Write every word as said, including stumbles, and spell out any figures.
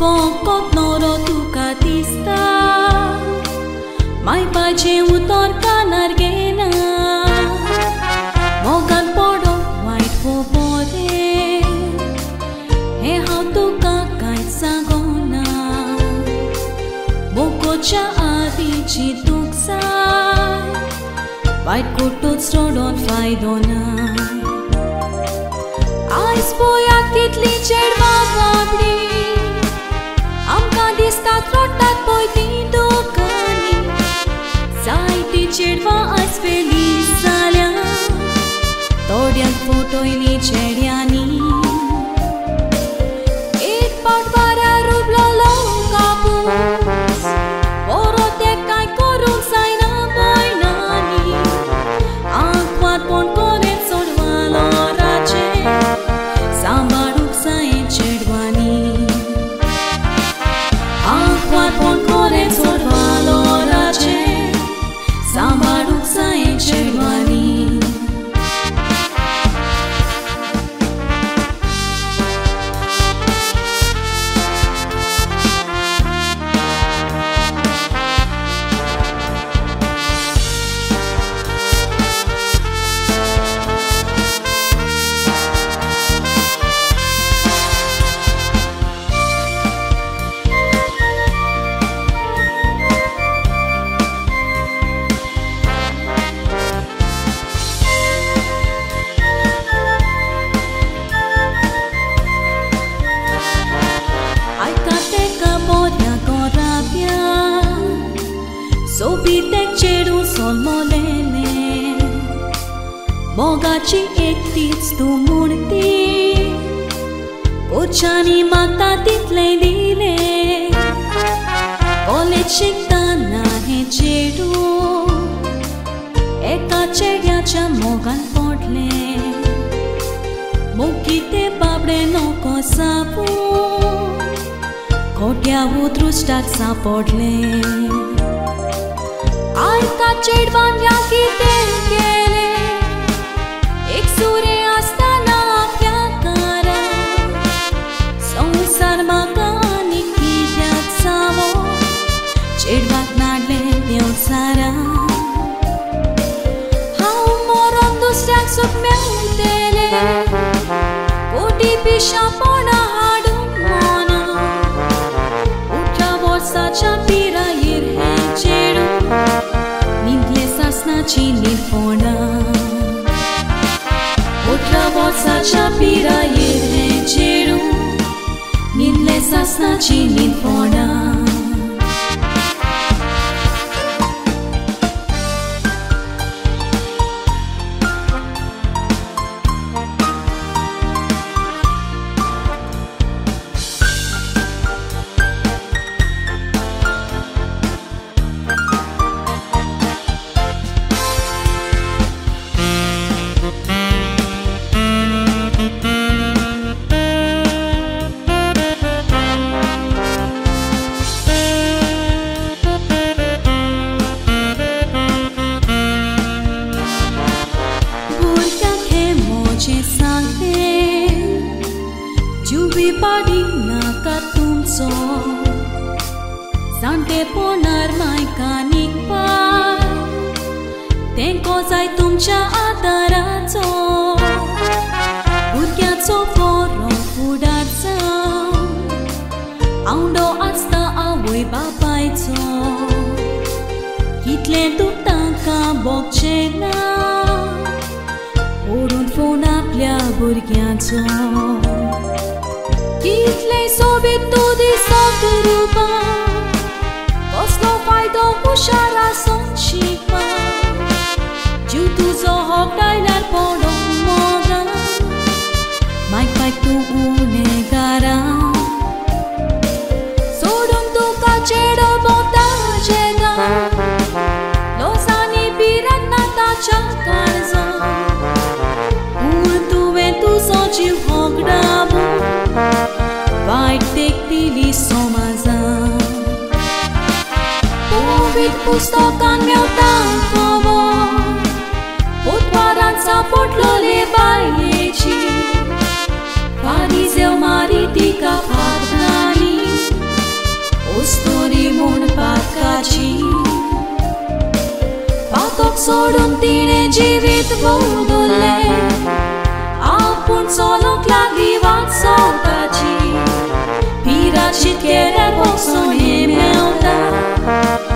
făcut norocul catista, mai pace utor ca narghena, mogan podo mai fobode, he hau tu ca cai sagona, bococha adici tuxai, vai cu toți rodon fai dona, ai spui actit li cerva vabli. Stat rotat poi din docani, sai ti cerva as felisalea, torian fotoi ni ceriani. It portarea rubla la un capuz, orote cai corun sai na mai nani, anquat pon conet solva lorace, sambaruc sai cervani. Subitec cerul sol molene, bogaci ectiți tu murti, urceanii matatit leidile, olecic dana he cerul, e ca cerea cea mogan portle, muchite babre no cosapu, cotea utru stat sa portle. Ai ca cervan iachi de închele, exure asta la fiecare, sau sarma ca nici viața mo, cervan n-ale de-o sara. Hau morandu-se-ac sub meutele, cu dipișa pona adumona, ucea voța cea pira irhe cerul, cine fona, otra voța cea pira e ceru, nin le sasna cine fona. Padina ca tumso, sante ponar mai canic par, te-ncozai tumcea atarațo, urcheațo foro fudață, aundo asta aui papaițo, hitle dupta ca boccena, urund fona plea urcheațo. Kitle sobit tu de sătruba, poslo fai do ușara sunt și pa, jutu zoho kailar polom moga, mai fai tu une gara, sodom tu ca cero bota jega, losani pirat nata cea carza, urtu ventu soci hograbu. Vai tectili somaza, povit pustokan mi-au tancovo, pot paranța pot lole baieci, farizeu maritica farnani, taci. Patok sol în tine jivit vândule, apun solo clavivat sol taci. Pira și chiar o solie meu da.